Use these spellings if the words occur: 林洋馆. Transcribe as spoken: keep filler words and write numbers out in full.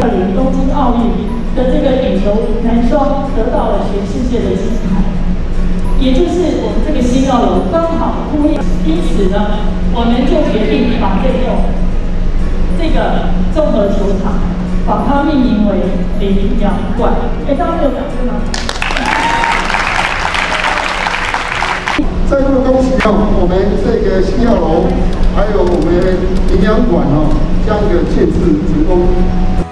二零东京奥运的这个羽球男双得到了全世界的青睐，也就是我们这个新奥运刚好呼应，因此呢，我们就决定把这个这个综合球场把它命名为林洋馆。哎，大家有掌声吗？再度恭喜我们这个新奥运，还有我们林洋馆哦，这样一个建制成功。